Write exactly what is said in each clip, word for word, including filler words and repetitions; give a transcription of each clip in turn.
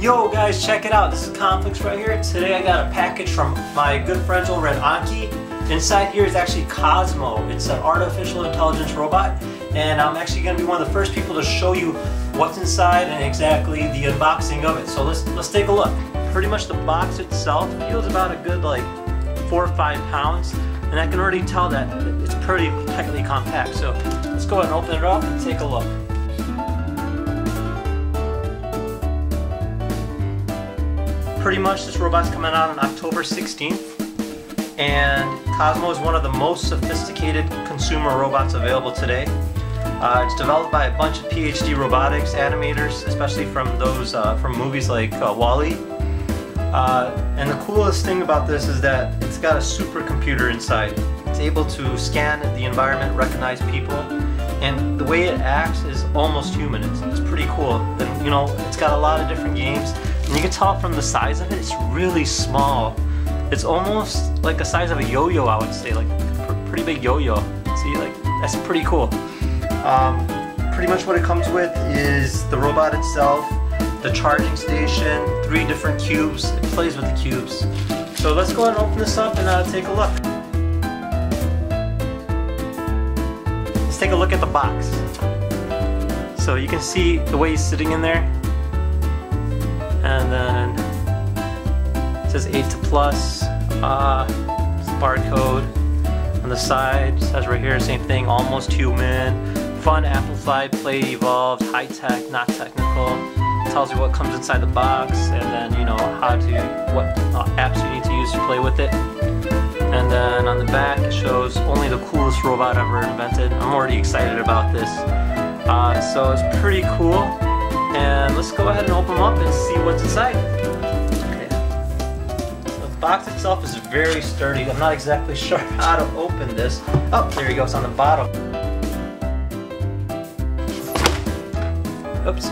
Yo guys, check it out. This is Complex right here. Today I got a package from my good friends over at Anki. Inside here is actually Cozmo. It's an artificial intelligence robot, and I'm actually going to be one of the first people to show you what's inside and exactly the unboxing of it. So let's let's take a look. Pretty much the box itself feels about a good like four or five pounds, and I can already tell that it's pretty tightly compact. So let's go ahead and open it up and take a look. Pretty much this robot's coming out on October sixteenth, and Cozmo is one of the most sophisticated consumer robots available today. Uh, it's developed by a bunch of PhD robotics animators, especially from those uh, from movies like uh, Wall-E. Uh, and the coolest thing about this is that it's got a supercomputer inside. It's able to scan the environment, recognize people, and the way it acts is almost human. It's, it's pretty cool. And you know, it's got a lot of different games. And you can tell from the size of it, it's really small. It's almost like the size of a yo-yo, I would say, like a pretty big yo-yo. See, like, that's pretty cool. Um, pretty much what it comes with is the robot itself, the charging station, three different cubes. It plays with the cubes. So let's go ahead and open this up and uh, take a look. Let's take a look at the box. So you can see the way he's sitting in there. And then it says eight to plus, uh, it's a barcode on the side. It says right here, same thing, almost human, fun, amplified, play, evolved, high tech, not technical. It tells you what comes inside the box, and then you know how to, what uh, apps you need to use to play with it. And then on the back it shows only the coolest robot ever invented. I'm already excited about this. Uh, so it's pretty cool. And let's go ahead and open them up and see what's inside. Okay. So the box itself is very sturdy. I'm not exactly sure how to open this. Oh, there you go. It's on the bottom. Oops.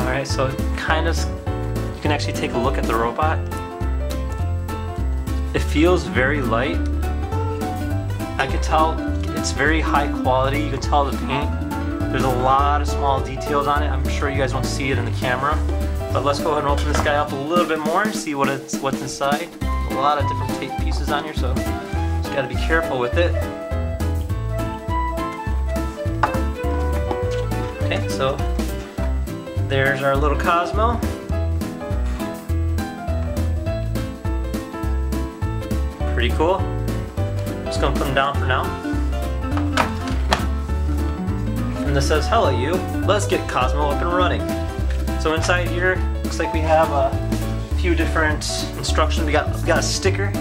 All right. So kind of, you can actually take a look at the robot. It feels very light. I can tell it's very high quality. You can tell the paint. There's a lot of small details on it. I'm sure you guys won't see it in the camera, but let's go ahead and open this guy up a little bit more and see what it's, what's inside. A lot of different tape pieces on here, so just gotta be careful with it. Okay, so there's our little Cozmo. Pretty cool. I'm just gonna put him down for now. And this says, hello you, let's get Cozmo up and running. So inside here, looks like we have a few different instructions. We got, we got a sticker,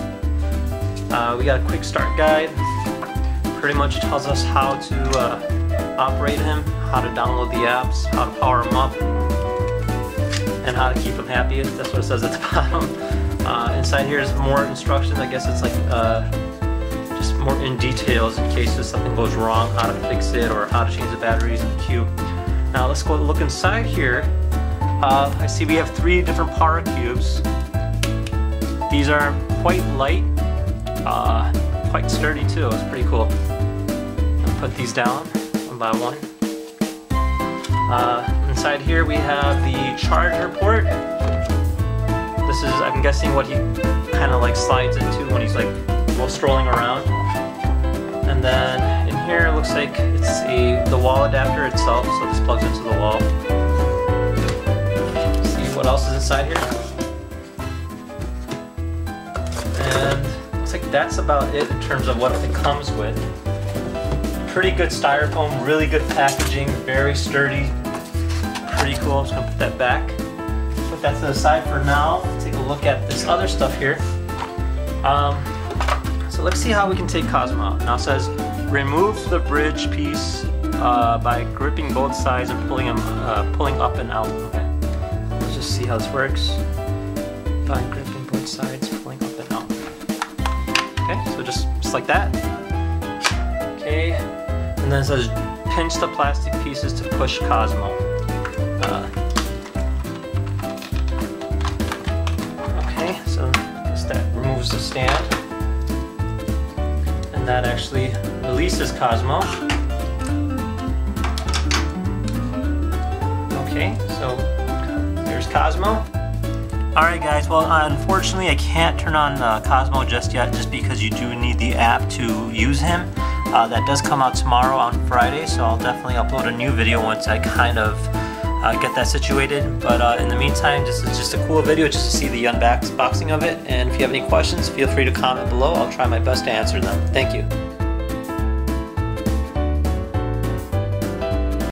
uh, we got a quick start guide, pretty much tells us how to uh, operate him, how to download the apps, how to power him up, and how to keep him happy. That's what it says at the bottom. Uh, inside here is more instructions. I guess it's like uh, just more in details in case something goes wrong, how to fix it, or how to change the batteries in the cube. Now let's go look inside here. Uh, I see we have three different power cubes. These are quite light, uh, quite sturdy too. It's pretty cool. I'll put these down one by one. Uh, inside here we have the charger port. This is, I'm guessing, what he kind of like slides into when he's like strolling around. And then in here it looks like it's a, the wall adapter itself, so this plugs into the wall. Let's see what else is inside here. And looks like that's about it in terms of what it comes with. Pretty good styrofoam, really good packaging, very sturdy, pretty cool. I'm just gonna put that back. Put that to the side for now. Let's take a look at this other stuff here. Um, So let's see how we can take Cozmo out. Now it says, remove the bridge piece uh, by gripping both sides and pulling them, uh, pulling up and out. Okay, let's just see how this works. By gripping both sides, pulling up and out. Okay, so just, just like that. Okay, and then it says, pinch the plastic pieces to push Cozmo. Uh, okay, so I guess that removes the stand. And that actually releases Cozmo. Okay, so there's Cozmo. Alright guys, well uh, unfortunately I can't turn on uh, Cozmo just yet, just because you do need the app to use him. Uh, that does come out tomorrow on Friday, so I'll definitely upload a new video once I kind of uh, get that situated. But uh, in the meantime, this is just a cool video just to see the unboxing of it. And if you have any questions, feel free to comment below. I'll try my best to answer them. Thank you.